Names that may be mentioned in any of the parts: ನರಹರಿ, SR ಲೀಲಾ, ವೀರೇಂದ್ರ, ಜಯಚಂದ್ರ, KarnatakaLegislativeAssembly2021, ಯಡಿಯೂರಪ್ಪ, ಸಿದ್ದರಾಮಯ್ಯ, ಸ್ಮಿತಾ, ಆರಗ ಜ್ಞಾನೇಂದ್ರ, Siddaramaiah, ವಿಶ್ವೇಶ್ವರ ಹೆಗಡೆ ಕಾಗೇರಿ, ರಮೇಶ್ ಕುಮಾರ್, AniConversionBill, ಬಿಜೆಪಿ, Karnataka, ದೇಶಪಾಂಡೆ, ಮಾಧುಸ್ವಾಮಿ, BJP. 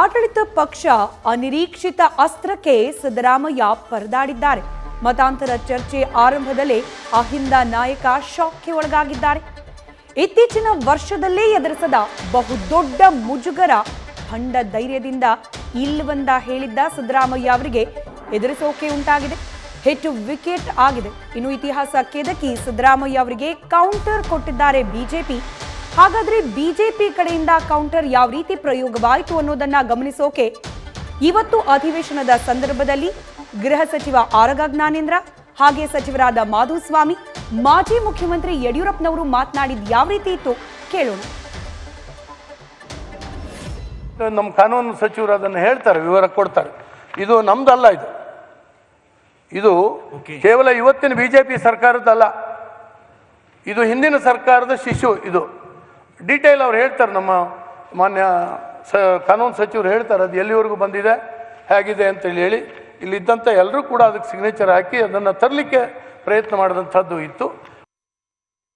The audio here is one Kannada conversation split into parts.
ಆಡಳಿತ ಪಕ್ಷ ಅನಿರೀಕ್ಷಿತ ಅಸ್ತ್ರಕ್ಕೆ ಸಿದ್ದರಾಮಯ್ಯ ಪರದಾಡಿದ್ದಾರೆ. ಮತಾಂತರ ಚರ್ಚೆ ಆರಂಭದಲ್ಲೇ ಅಹಿಂದ ನಾಯಕ ಶಾಕ್ಗೆ ಒಳಗಾಗಿದ್ದಾರೆ. ಇತ್ತೀಚಿನ ವರ್ಷದಲ್ಲೇ ಎದುರಿಸಿದ ಬಹುದೊಡ್ಡ ಮುಜುಗರ ಭಂಡ ಧೈರ್ಯದಿಂದ ಇಲ್ಲವಂದ ಹೇಳಿದ್ದ ಸಿದ್ದರಾಮಯ್ಯ ಅವರಿಗೆ ಎದುರಿಸೋಕೆ ಉಂಟಾಗಿದೆ. ಹೆಚ್ಚು ವಿಕೆಟ್ ಆಗಿದೆ. ಇನ್ನು ಇತಿಹಾಸ ಕೆದಕಿ ಸಿದ್ದರಾಮಯ್ಯ ಅವರಿಗೆ ಕೌಂಟರ್ ಕೊಟ್ಟಿದ್ದಾರೆ ಬಿಜೆಪಿ. ಹಾಗಾದರೆ ಬಿಜೆಪಿ ಕಡೆಯಿಂದ ಕೌಂಟರ್ ಯಾವ ರೀತಿ ಪ್ರಯೋಗವಾಯಿತು ಅನ್ನೋದನ್ನ ಗಮನಿಸೋಕೆ ಇವತ್ತು ಅಧಿವೇಶನದ ಸಂದರ್ಭದಲ್ಲಿ ಗೃಹ ಸಚಿವ ಆರಗ ಜ್ಞಾನೇಂದ್ರ ಹಾಗೆ ಸಚಿವರಾದ ಮಾಧುಸ್ವಾಮಿ, ಮಾಜಿ ಮುಖ್ಯಮಂತ್ರಿ ಯಡಿಯೂರಪ್ಪನವರು ಮಾತನಾಡಿದ ಯಾವ ರೀತಿ ಇತ್ತು ಕೇಳೋಣ. ನಮ್ಮ ಕಾನೂನು ಸಚಿವರು ಅದನ್ನು ಹೇಳ್ತಾರೆ, ವಿವರ ಕೊಡ್ತಾರೆ. ಇದು ನಮ್ದಲ್ಲ, ಇದು ಕೇವಲ ಇವತ್ತಿನ ಬಿಜೆಪಿ ಸರ್ಕಾರದಲ್ಲ, ಇದು ಹಿಂದಿನ ಸರ್ಕಾರದ ಶಿಶು. ಇದು ಡೀಟೇಲ್ ಅವ್ರು ಹೇಳ್ತಾರೆ, ನಮ್ಮ ಮಾನ್ಯ ಕಾನೂನು ಸಚಿವರು ಹೇಳ್ತಾರೆ ಅದು ಎಲ್ಲಿವರೆಗೂ ಬಂದಿದೆ ಹೇಗಿದೆ ಅಂತೇಳಿ ಹೇಳಿ. ಇಲ್ಲಿದ್ದಂಥ ಎಲ್ಲರೂ ಕೂಡ ಅದಕ್ಕೆ ಸಿಗ್ನೇಚರ್ ಹಾಕಿ ಅದನ್ನು ತರಲಿಕ್ಕೆ ಪ್ರಯತ್ನ ಮಾಡಿದಂಥದ್ದು ಇತ್ತು.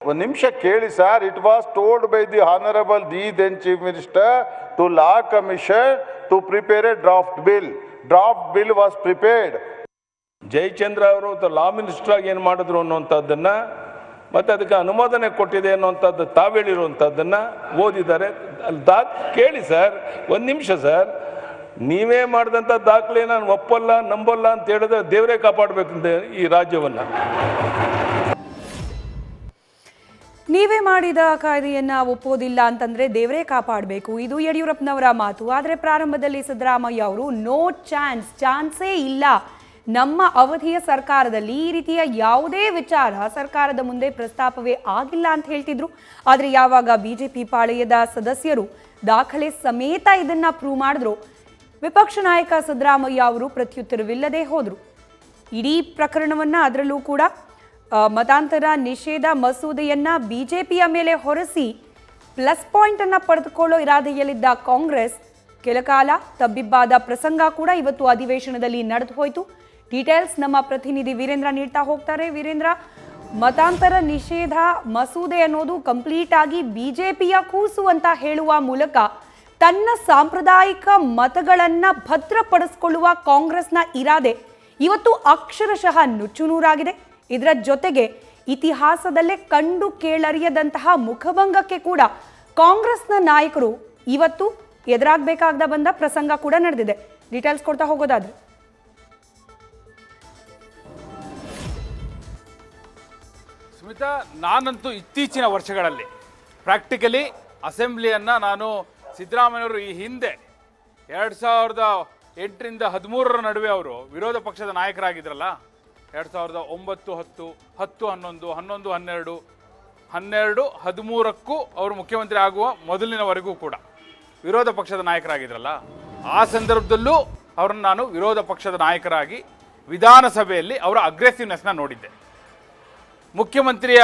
ಒಂದು ನಿಮಿಷ ಕೇಳಿ sir. It was told by the honourable the then chief minister to law commission to prepare a draft bill. Draft bill was prepared. ಜಯಚಂದ್ರ ಅವರು ಲಾ ಮಿನಿಸ್ಟರ್ ಆಗಿ ಏನು ಮಾಡಿದ್ರು ಅನ್ನುವಂಥದ್ದನ್ನು ಮತ್ತು ಅದಕ್ಕೆ ಅನುಮೋದನೆ ಕೊಟ್ಟಿದೆ ಅನ್ನುವಂಥದ್ದು ತಾವೇಳಿರುವಂಥದ್ದನ್ನು ಓದಿದ್ದಾರೆ. ಅಲ್ಲಿ ಕೇಳಿ ಸರ್, ಒಂದು ನಿಮಿಷ ಸರ್. ನೀವೇ ಮಾಡಿದಂಥ ದಾಖಲೆ ನಾನು ಒಪ್ಪಲ್ಲ ನಂಬಲ್ಲ ಅಂತ ಹೇಳಿದ್ರೆ ದೇವರೇ ಕಾಪಾಡಬೇಕಂತ ಈ ರಾಜ್ಯವನ್ನು. ನೀವೇ ಮಾಡಿದ ಕಾಯ್ದೆಯನ್ನು ಒಪ್ಪೋದಿಲ್ಲ ಅಂತಂದರೆ ದೇವರೇ ಕಾಪಾಡಬೇಕು, ಇದು ಯಡಿಯೂರಪ್ಪನವರ ಮಾತು. ಆದರೆ ಪ್ರಾರಂಭದಲ್ಲಿ ಸಿದ್ದರಾಮಯ್ಯ ಅವರು ನೋ ಚಾನ್ಸ್, ಚಾನ್ಸೇ ಇಲ್ಲ, ನಮ್ಮ ಅವಧಿಯ ಸರ್ಕಾರದಲ್ಲಿ ಈ ರೀತಿಯ ಯಾವುದೇ ವಿಚಾರ ಸರ್ಕಾರದ ಮುಂದೆ ಪ್ರಸ್ತಾಪವೇ ಆಗಿಲ್ಲ ಅಂತ ಹೇಳ್ತಿದ್ರು. ಆದರೆ ಯಾವಾಗ ಬಿಜೆಪಿ ಪಾಳೆಯದ ಸದಸ್ಯರು ದಾಖಲೆ ಸಮೇತ ಇದನ್ನ ಪ್ರೂವ್ ಮಾಡಿದ್ರು, ವಿಪಕ್ಷ ನಾಯಕ ಸಿದ್ದರಾಮಯ್ಯ ಅವರು ಪ್ರತ್ಯುತ್ತರವಿಲ್ಲದೆ ಹೋದರು. ಇಡೀ ಪ್ರಕರಣವನ್ನ, ಅದರಲ್ಲೂ ಕೂಡ ಮತಾಂತರ ನಿಷೇಧ ಮಸೂದೆಯನ್ನ ಬಿಜೆಪಿಯ ಮೇಲೆ ಹೊರಸಿ ಪ್ಲಸ್ ಪಾಯಿಂಟ್ ಅನ್ನ ಪಡೆದುಕೊಳ್ಳೋ ಇರಾದೆಯಲ್ಲಿದ್ದ ಕಾಂಗ್ರೆಸ್ ಕೆಲಕಾಲ ತಬ್ಬಿಬ್ಬಾದ ಪ್ರಸಂಗ ಕೂಡ ಇವತ್ತು ಅಧಿವೇಶನದಲ್ಲಿ ನಡೆದು ಹೋಯಿತು. ಡೀಟೇಲ್ಸ್ ನಮ್ಮ ಪ್ರತಿನಿಧಿ ವೀರೇಂದ್ರ ನೀಡ್ತಾ ಹೋಗ್ತಾರೆ. ವೀರೇಂದ್ರ, ಮತಾಂತರ ನಿಷೇಧ ಮಸೂದೆ ಅನ್ನೋದು ಕಂಪ್ಲೀಟ್ ಆಗಿ ಬಿಜೆಪಿಯ ಕೂಸು ಅಂತ ಹೇಳುವ ಮೂಲಕ ತನ್ನ ಸಾಂಪ್ರದಾಯಿಕ ಮತಗಳನ್ನ ಭದ್ರಪಡಿಸಿಕೊಳ್ಳುವ ಕಾಂಗ್ರೆಸ್ನ ಇರಾದೆ ಇವತ್ತು ಅಕ್ಷರಶಃ ನುಚ್ಚುನೂರಾಗಿದೆ. ಇದರ ಜೊತೆಗೆ ಇತಿಹಾಸದಲ್ಲೇ ಕಂಡು ಕೇಳರಿಯದಂತಹ ಮುಖಭಂಗಕ್ಕೆ ಕೂಡ ಕಾಂಗ್ರೆಸ್ನ ನಾಯಕರು ಇವತ್ತು ಎದುರಾಗಬೇಕಾಗ್ದ ಬಂದ ಪ್ರಸಂಗ ಕೂಡ ನಡೆದಿದೆ. ಡೀಟೇಲ್ಸ್ ಕೊಡ್ತಾ ಹೋಗೋದಾದ್ರೆ ಸ್ಮಿತಾ, ನಾನಂತೂ ಇತ್ತೀಚಿನ ವರ್ಷಗಳಲ್ಲಿ ಪ್ರಾಕ್ಟಿಕಲಿ ಅಸೆಂಬ್ಲಿಯನ್ನು ನಾನು ಸಿದ್ದರಾಮಯ್ಯವರು ಈ ಹಿಂದೆ 2008 ರಿಂದ 2013 ನಡುವೆ ಅವರು ವಿರೋಧ ಪಕ್ಷದ ನಾಯಕರಾಗಿದ್ರಲ್ಲ, 2009, 10, 10, 11, 12, 13ಕ್ಕೂ ಅವರು ಮುಖ್ಯಮಂತ್ರಿ ಆಗುವ ಮೊದಲಿನವರೆಗೂ ಕೂಡ ವಿರೋಧ ಪಕ್ಷದ ನಾಯಕರಾಗಿದ್ರಲ್ಲ, ಆ ಸಂದರ್ಭದಲ್ಲೂ ಅವರನ್ನು ನಾನು ವಿರೋಧ ಪಕ್ಷದ ನಾಯಕರಾಗಿ ವಿಧಾನಸಭೆಯಲ್ಲಿ ಅವರ ಅಗ್ರೆಸಿವ್ನೆಸ್ನ ನೋಡಿದ್ದೆ. ಮುಖ್ಯಮಂತ್ರಿಯ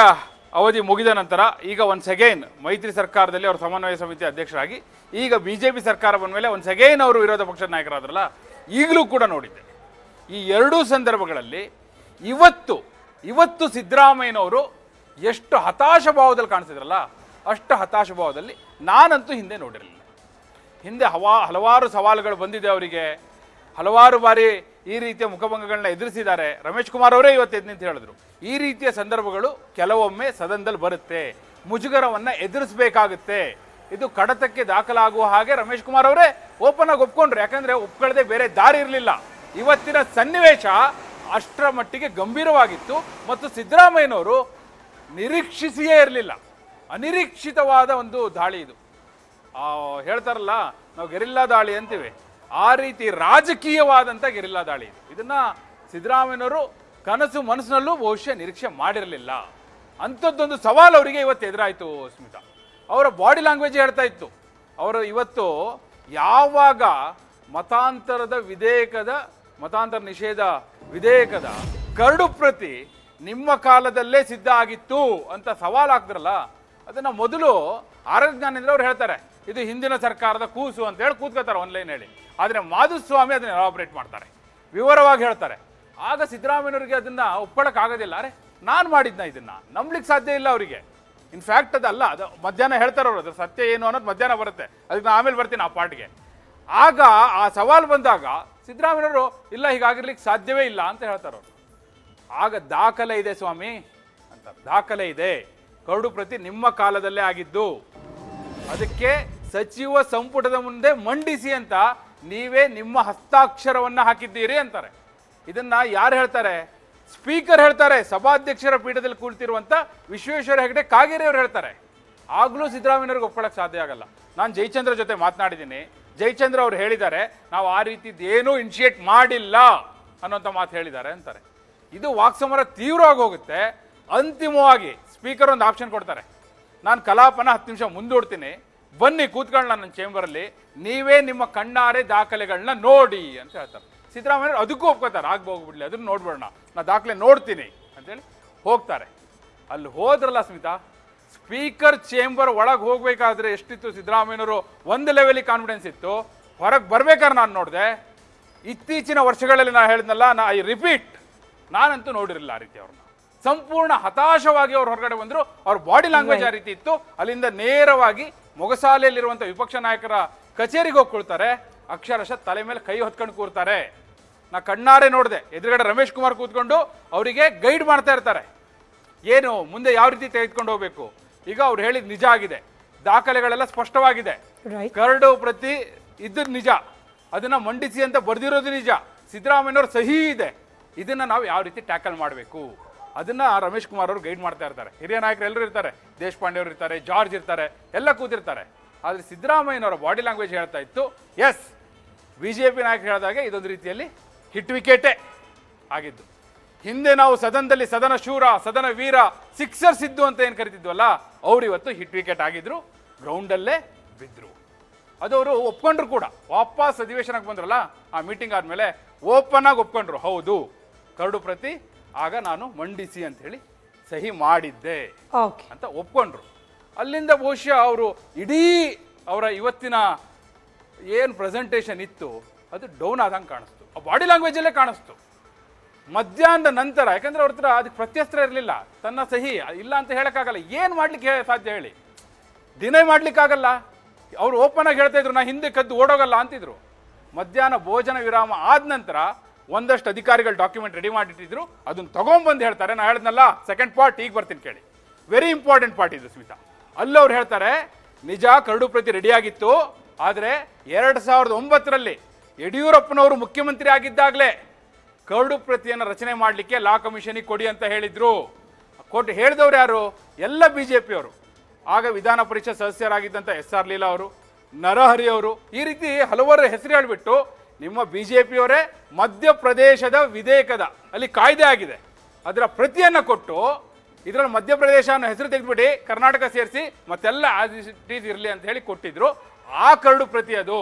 ಅವಧಿ ಮುಗಿದ ನಂತರ ಈಗ ಒನ್ಸ್ ಅಗೈನ್ ಮೈತ್ರಿ ಸರ್ಕಾರದಲ್ಲಿ ಅವರು ಸಮನ್ವಯ ಸಮಿತಿ ಅಧ್ಯಕ್ಷರಾಗಿ, ಈಗ ಬಿಜೆಪಿ ಸರ್ಕಾರ ಬಂದ ಮೇಲೆ ಒನ್ಸ್ ಅಗೈನ್ ಅವರು ವಿರೋಧ ಪಕ್ಷದ ನಾಯಕರಾದ್ರಲ್ಲ, ಈಗಲೂ ಕೂಡ ನೋಡಿದ್ದೆ. ಈ ಎರಡೂ ಸಂದರ್ಭಗಳಲ್ಲಿ ಇವತ್ತು ಸಿದ್ದರಾಮಯ್ಯನವರು ಎಷ್ಟು ಹತಾಶ ಭಾವದಲ್ಲಿ ಕಾಣಿಸಿದ್ರಲ್ಲ, ಅಷ್ಟು ಹತಾಶ ಭಾವದಲ್ಲಿ ನಾನಂತೂ ಹಿಂದೆ ನೋಡಿರಲಿಲ್ಲ. ಹಿಂದೆ ಹಲವಾರು ಸವಾಲುಗಳು ಬಂದಿದೆ ಅವರಿಗೆ, ಹಲವಾರು ಬಾರಿ ಈ ರೀತಿಯ ಮುಖಭಂಗಗಳನ್ನ ಎದುರಿಸಿದ್ದಾರೆ. ರಮೇಶ್ ಕುಮಾರ್ ಅವರೇ ಇವತ್ತು ಎದ್ದು ನಿಂತು ಹೇಳಿದ್ರು, ಈ ರೀತಿಯ ಸಂದರ್ಭಗಳು ಕೆಲವೊಮ್ಮೆ ಸದನದಲ್ಲಿ ಬರುತ್ತೆ, ಮುಜುಗರವನ್ನು ಎದುರಿಸಬೇಕಾಗುತ್ತೆ. ಇದು ಕಡತಕ್ಕೆ ದಾಖಲಾಗುವ ಹಾಗೆ ರಮೇಶ್ ಕುಮಾರ್ ಅವರೇ ಓಪನ್ ಆಗಿ ಒಪ್ಕೊಂಡ್ರು, ಯಾಕಂದರೆ ಒಪ್ಕೊಳ್ಳದೆ ಬೇರೆ ದಾರಿ ಇರಲಿಲ್ಲ. ಇವತ್ತಿನ ಸನ್ನಿವೇಶ ಅಷ್ಟರ ಮಟ್ಟಿಗೆ ಗಂಭೀರವಾಗಿತ್ತು ಮತ್ತು ಸಿದ್ದರಾಮಯ್ಯನವರು ನಿರೀಕ್ಷಿಸಿಯೇ ಇರಲಿಲ್ಲ. ಅನಿರೀಕ್ಷಿತವಾದ ಒಂದು ದಾಳಿ ಇದು. ಹೇಳ್ತಾರಲ್ಲ, ನಾವು ಗೆರಿಲ್ಲಾ ದಾಳಿ ಅಂತೀವಿ, ಆ ರೀತಿ ರಾಜಕೀಯವಾದಂಥ ಗೆರಿಲ್ಲಾ ದಾಳಿ ಇದು. ಇದನ್ನು ಸಿದ್ದರಾಮಯ್ಯನವರು ಕನಸು ಮನಸ್ಸಿನಲ್ಲೂ ಬಹುಶಃ ನಿರೀಕ್ಷೆ ಮಾಡಿರಲಿಲ್ಲ. ಅಂಥದ್ದೊಂದು ಸವಾಲು ಅವರಿಗೆ ಇವತ್ತು ಎದುರಾಯಿತು ಸ್ಮಿತಾ. ಅವರ ಬಾಡಿ ಲ್ಯಾಂಗ್ವೇಜ್ ಹೇಳ್ತಾ ಇತ್ತು. ಅವರು ಇವತ್ತು ಯಾವಾಗ ಮತಾಂತರ ನಿಷೇಧ ವಿಧೇಯಕದ ಕರಡು ಪ್ರತಿ ನಿಮ್ಮ ಕಾಲದಲ್ಲೇ ಸಿದ್ಧ ಆಗಿತ್ತು ಅಂತ ಸವಾಲು ಹಾಕಿದ್ರಲ್ಲ, ಅದನ್ನು ಮೊದಲು ಆರಗ ಜ್ಞಾನೇಂದ್ರ ಅವ್ರು ಹೇಳ್ತಾರೆ ಇದು ಹಿಂದಿನ ಸರ್ಕಾರದ ಕೂಸು ಅಂತ ಹೇಳಿ ಕೂತ್ಕೋತಾರೆ ಆನ್ಲೈನ್ ಹೇಳಿ. ಆದರೆ ಮಾಧುಸ್ವಾಮಿ ಅದನ್ನು ಎಲಾಬ್ರೇಟ್ ಮಾಡ್ತಾರೆ, ವಿವರವಾಗಿ ಹೇಳ್ತಾರೆ. ಆಗ ಸಿದ್ದರಾಮಯ್ಯನವರಿಗೆ ಅದನ್ನು ಒಪ್ಕೊಳ್ಳೋಕ್ಕಾಗೋದಿಲ್ಲ. ಅರೆ ನಾನು ಮಾಡಿದ್ನ, ಇದನ್ನು ನಂಬಲಿಕ್ಕೆ ಸಾಧ್ಯ ಇಲ್ಲ ಅವರಿಗೆ. ಇನ್ಫ್ಯಾಕ್ಟ್ ಅದಲ್ಲ, ಅದು ಮಧ್ಯಾಹ್ನ ಹೇಳ್ತಾರೆ ಅವರು, ಅದ್ರ ಸತ್ಯ ಏನು ಅನ್ನೋದು ಮಧ್ಯಾಹ್ನ ಬರುತ್ತೆ, ಅದಕ್ಕೆ ನಾನು ಆಮೇಲೆ ಬರ್ತೀನಿ ಆ ಪಾರ್ಟಿಗೆ. ಆಗ ಆ ಸವಾಲು ಬಂದಾಗ ಸಿದ್ದರಾಮಯ್ಯನವರು ಇಲ್ಲ ಹೀಗಾಗಿರ್ಲಿಕ್ಕೆ ಸಾಧ್ಯವೇ ಇಲ್ಲ ಅಂತ ಹೇಳ್ತಾರೆ ಅವರು. ಆಗ ದಾಖಲೆ ಇದೆ ಸ್ವಾಮಿ ಅಂತ, ದಾಖಲೆ ಇದೆ, ಕರಡು ಪ್ರತಿ ನಿಮ್ಮ ಕಾಲದಲ್ಲೇ ಆಗಿದ್ದು, ಅದಕ್ಕೆ ಸಚಿವ ಸಂಪುಟದ ಮುಂದೆ ಮಂಡಿಸಿ ಅಂತ ನೀವೇ ನಿಮ್ಮ ಹಸ್ತಾಕ್ಷರವನ್ನು ಹಾಕಿದ್ದೀರಿ ಅಂತಾರೆ. ಇದನ್ನು ಯಾರು ಹೇಳ್ತಾರೆ? ಸ್ಪೀಕರ್ ಹೇಳ್ತಾರೆ, ಸಭಾಧ್ಯಕ್ಷರ ಪೀಠದಲ್ಲಿ ಕುಳಿತಿರುವಂಥ ವಿಶ್ವೇಶ್ವರ ಹೆಗಡೆ ಕಾಗೇರಿ ಅವರು ಹೇಳ್ತಾರೆ. ಆಗಲೂ ಸಿದ್ದರಾಮಯ್ಯವ್ರಿಗೆ ಒಪ್ಕೊಳ್ಳೋಕ್ಕೆ ಸಾಧ್ಯ ಆಗಲ್ಲ. ನಾನು ಜಯಚಂದ್ರ ಜೊತೆ ಮಾತನಾಡಿದ್ದೀನಿ, ಜಯಚಂದ್ರ ಅವರು ಹೇಳಿದ್ದಾರೆ ನಾವು ಆ ರೀತಿದ್ದೇನೂ ಇನಿಷಿಯೇಟ್ ಮಾಡಿಲ್ಲ ಅನ್ನೋಂಥ ಮಾತು ಹೇಳಿದ್ದಾರೆ ಅಂತಾರೆ. ಇದು ವಾಕ್ಸಮರ ತೀವ್ರವಾಗಿ ಹೋಗುತ್ತೆ. ಅಂತಿಮವಾಗಿ ಸ್ಪೀಕರ್ ಒಂದು ಆಪ್ಷನ್ ಕೊಡ್ತಾರೆ, ನಾನು ಕಲಾಪನ 10 ನಿಮಿಷ ಮುಂದೂಡ್ತೀನಿ, ಬನ್ನಿ ಕೂತ್ಕೊಳ್ಳೋಣ ನನ್ನ ಚೇಂಬರಲ್ಲಿ, ನೀವೇ ನಿಮ್ಮ ಕಣ್ಣಾರೆ ದಾಖಲೆಗಳನ್ನ ನೋಡಿ ಅಂತ ಹೇಳ್ತಾರೆ. ಸಿದ್ದರಾಮಯ್ಯವ್ರು ಅದಕ್ಕೂ ಒಪ್ಕೋತಾರೆ, ಆಗ್ಬೋಗ್ಬಿಡ್ಲಿ ಅದನ್ನು ನೋಡ್ಬಿಡೋಣ, ನಾನು ದಾಖಲೆ ನೋಡ್ತೀನಿ ಅಂತೇಳಿ ಹೋಗ್ತಾರೆ. ಅಲ್ಲಿ ಹೋದ್ರಲ್ಲ ಸ್ಮಿತಾ, ಸ್ಪೀಕರ್ ಚೇಂಬರ್ ಒಳಗೆ ಹೋಗಬೇಕಾದ್ರೆ ಎಷ್ಟಿತ್ತು ಸಿದ್ದರಾಮಯ್ಯನವರು ಒಂದು ಲೆವೆಲಿಗೆ ಕಾನ್ಫಿಡೆನ್ಸ್ ಇತ್ತು, ಹೊರಗೆ ಬರ್ಬೇಕಾದ್ರೆ ನಾನು ನೋಡಿದೆ. ಇತ್ತೀಚಿನ ವರ್ಷಗಳಲ್ಲಿ ನಾನು ಹೇಳಿದ್ನಲ್ಲ, ಐ ರಿಪೀಟ್, ನಾನಂತೂ ನೋಡಿರಲಿಲ್ಲ ಆ ರೀತಿ. ಅವ್ರನ್ನ ಸಂಪೂರ್ಣ ಹತಾಶವಾಗಿ ಅವ್ರು ಹೊರಗಡೆ ಬಂದರು. ಅವ್ರ ಬಾಡಿ ಲ್ಯಾಂಗ್ವೇಜ್ ಆ ರೀತಿ ಇತ್ತು. ಅಲ್ಲಿಂದ ನೇರವಾಗಿ ಮೊಗಸಾಲೆಯಲ್ಲಿರುವಂಥ ವಿಪಕ್ಷ ನಾಯಕರ ಕಚೇರಿಗೆ ಹೋಗ್ಕೊಳ್ತಾರೆ, ಅಕ್ಷರಶಃ ತಲೆ ಮೇಲೆ ಕೈ ಹೊತ್ಕೊಂಡು ಕೂರ್ತಾರೆ. ನಾ ಕಣ್ಣಾರೆ ನೋಡಿದೆ, ಎದುರುಗಡೆ ರಮೇಶ್ ಕುಮಾರ್ ಕೂತ್ಕೊಂಡು ಅವರಿಗೆ ಗೈಡ್ ಮಾಡ್ತಾ ಇರ್ತಾರೆ, ಏನು ಮುಂದೆ ಯಾವ ರೀತಿ ತೆಗೆದುಕೊಂಡು ಹೋಗಬೇಕು. ಈಗ ಅವ್ರು ಹೇಳಿದ ನಿಜ ಆಗಿದೆ, ದಾಖಲೆಗಳೆಲ್ಲ ಸ್ಪಷ್ಟವಾಗಿದೆ, ಕರಡು ಪ್ರತಿ ಇದ್ದದ್ದು ನಿಜ, ಅದನ್ನು ಮಂಡಿಸಿ ಅಂತ ಬರೆದಿರೋದು ನಿಜ, ಸಿದ್ದರಾಮಯ್ಯವ್ರ ಸಹಿ ಇದೆ, ಇದನ್ನು ನಾವು ಯಾವ ರೀತಿ ಟ್ಯಾಕಲ್ ಮಾಡಬೇಕು ಅದನ್ನು ರಮೇಶ್ ಕುಮಾರ್ ಅವರು ಗೈಡ್ ಮಾಡ್ತಾ ಇರ್ತಾರೆ. ಹಿರಿಯ ನಾಯಕರು ಎಲ್ಲರೂ ಇರ್ತಾರೆ, ದೇಶಪಾಂಡೆ ಅವರು ಇರ್ತಾರೆ, ಜಾರ್ಜ್ ಇರ್ತಾರೆ, ಎಲ್ಲ ಕೂತಿರ್ತಾರೆ. ಆದರೆ ಸಿದ್ದರಾಮಯ್ಯನವರ ಬಾಡಿ ಲ್ಯಾಂಗ್ವೇಜ್ ಹೇಳ್ತಾ ಇತ್ತು, ಎಸ್ ಬಿ ಜೆ ಪಿ ನಾಯಕರು ಹೇಳಿದಾಗೆ ಇದೊಂದು ರೀತಿಯಲ್ಲಿ ಹಿಟ್ ವಿಕೆಟೇ ಆಗಿದ್ದು. ಹಿಂದೆ ನಾವು ಸದನದಲ್ಲಿ ಸದನ ಶೂರ, ಸದನ ವೀರ, ಸಿಕ್ಸರ್ಸ್ ಇದ್ದು ಅಂತ ಏನು ಕರಿತಿದ್ವಲ್ಲ, ಅವರು ಇವತ್ತು ಹಿಟ್ ವಿಕೆಟ್ ಆಗಿದ್ರು, ಗ್ರೌಂಡಲ್ಲೇ ಬಿದ್ದರು. ಅದವರು ಒಪ್ಕೊಂಡ್ರು ಕೂಡ. ವಾಪಸ್ ಅಧಿವೇಶನಕ್ಕೆ ಬಂದ್ರಲ್ಲ ಆ ಮೀಟಿಂಗ್ ಆದಮೇಲೆ ಓಪನ್ ಆಗಿ ಒಪ್ಕೊಂಡ್ರು, ಹೌದು ಕರಡು ಪ್ರತಿ ಆಗ ನಾನು ಮಂಡಿಸಿ ಅಂತ ಹೇಳಿ ಸಹಿ ಮಾಡಿದ್ದೆ ಅಂತ ಒಪ್ಕೊಂಡ್ರು. ಅಲ್ಲಿಂದ ಬಹುಶಃ ಅವರು ಇಡೀ ಅವರ ಇವತ್ತಿನ ಏನು ಪ್ರೆಸೆಂಟೇಷನ್ ಇತ್ತು ಅದು ಡೌನ್ ಆದಂಗೆ ಕಾಣಿಸ್ತು, ಆ ಬಾಡಿ ಲ್ಯಾಂಗ್ವೇಜಲ್ಲೇ ಕಾಣಿಸ್ತು. ಮಧ್ಯಾಹ್ನದ ನಂತರ, ಯಾಕಂದರೆ ಅವ್ರ ಹತ್ರ ಅದಕ್ಕೆ ಪ್ರತ್ಯಸ್ತ್ರ ಇರಲಿಲ್ಲ, ತನ್ನ ಸಹಿ ಇಲ್ಲ ಅಂತ ಹೇಳೋಕ್ಕಾಗಲ್ಲ, ಏನು ಮಾಡ್ಲಿಕ್ಕೆ ಸಾಧ್ಯ ಹೇಳಿ, ದಿನೇ ಮಾಡಲಿಕ್ಕಾಗಲ್ಲ. ಅವರು ಓಪನ್ ಆಗಿ ಹೇಳ್ತಾ ಇದ್ರು, ನಾನು ಹಿಂದೆ ಕದ್ದು ಓಡೋಗಲ್ಲ ಅಂತಿದ್ರು. ಮಧ್ಯಾಹ್ನ ಭೋಜನ ವಿರಾಮ ಆದ ನಂತರ ಒಂದಷ್ಟು ಅಧಿಕಾರಿಗಳು ಡಾಕ್ಯುಮೆಂಟ್ ರೆಡಿ ಮಾಡಿಟ್ಟಿದ್ರು, ಅದನ್ನು ತೊಗೊಂಬಂದು ಹೇಳ್ತಾರೆ. ನಾನು ಹೇಳಿದ್ನಲ್ಲ ಸೆಕೆಂಡ್ ಪಾರ್ಟ್, ಈಗ ಬರ್ತೀನಿ ಕೇಳಿ, ವೆರಿ ಇಂಪಾರ್ಟೆಂಟ್ ಪಾರ್ಟ್ ಇದು ಸ್ಮಿತಾ. ಅಲ್ಲವ್ರು ಹೇಳ್ತಾರೆ ನಿಜ ಕರಡು ಪ್ರತಿ ರೆಡಿಯಾಗಿತ್ತು, ಆದರೆ 2009ರಲ್ಲಿ ಯಡಿಯೂರಪ್ಪನವರು ಮುಖ್ಯಮಂತ್ರಿ ಆಗಿದ್ದಾಗಲೇ ಕರಡು ಪ್ರತಿಯನ್ನು ರಚನೆ ಮಾಡಲಿಕ್ಕೆ ಲಾ ಕಮಿಷನಿಗೆ ಕೊಡಿ ಅಂತ ಹೇಳಿದರು. ಕೊಟ್ಟು ಹೇಳಿದವ್ರು ಯಾರು? ಎಲ್ಲ ಬಿ ಜೆ ಪಿಯವರು. ಆಗ ವಿಧಾನ ಪರಿಷತ್ ಸದಸ್ಯರಾಗಿದ್ದಂಥ SR ಲೀಲಾ ಅವರು, ನರಹರಿ ಅವರು, ಈ ರೀತಿ ಹಲವರ ಹೆಸರು ಹೇಳಿಬಿಟ್ಟು ನಿಮ್ಮ ಬಿ ಜೆ ಪಿಯವರೇ ಮಧ್ಯಪ್ರದೇಶದ ವಿಧೇಯಕದ ಅಲ್ಲಿ ಕಾಯ್ದೆ ಆಗಿದೆ ಅದರ ಪ್ರತಿಯನ್ನು ಕೊಟ್ಟು ಇದರಲ್ಲಿ ಮಧ್ಯಪ್ರದೇಶ ಅನ್ನೋ ಹೆಸರು ತೆಗೆದುಬಿಡಿ, ಕರ್ನಾಟಕ ಸೇರಿಸಿ ಮತ್ತೆಲ್ಲ ಆಸ್ ಇರಲಿ ಅಂತ ಹೇಳಿ ಕೊಟ್ಟಿದ್ರು. ಆ ಕರಡು ಪ್ರತಿ ಅದು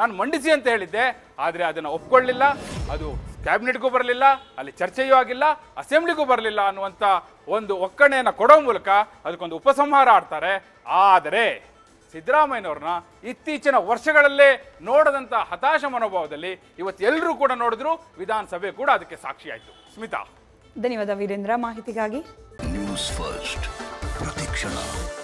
ನಾನು ಮಂಡಿಸಿ ಅಂತ ಹೇಳಿದ್ದೆ, ಆದರೆ ಅದನ್ನು ಒಪ್ಕೊಳ್ಳಲಿಲ್ಲ, ಅದು ಕ್ಯಾಬಿನೆಟ್ಗೂ ಬರಲಿಲ್ಲ, ಅಲ್ಲಿ ಚರ್ಚೆಯೂ ಆಗಿಲ್ಲ, ಅಸೆಂಬ್ಲಿಗೂ ಬರಲಿಲ್ಲ ಅನ್ನುವಂಥ ಒಂದು ಒಕ್ಕಣೆಯನ್ನು ಕೊಡೋ ಮೂಲಕ ಅದಕ್ಕೊಂದು ಉಪಸಂಹಾರ ಆಡ್ತಾರೆ. ಆದರೆ ಸಿದ್ದರಾಮಯ್ಯನವ್ರನ್ನ ಇತ್ತೀಚಿನ ವರ್ಷಗಳಲ್ಲೇ ನೋಡದಂಥ ಹತಾಶ ಮನೋಭಾವದಲ್ಲಿ ಇವತ್ತೆಲ್ಲರೂ ಕೂಡ ನೋಡಿದ್ರು, ವಿಧಾನಸಭೆ ಕೂಡ ಅದಕ್ಕೆ ಸಾಕ್ಷಿಯಾಯಿತು. ಸ್ಮಿತಾ, ಧನ್ಯವಾದ ವೀರೇಂದ್ರ ಮಾಹಿತಿಗಾಗಿ. ನ್ಯೂಸ್ ಫಸ್ಟ್ ಪ್ರತಿಕ್ಷಣ.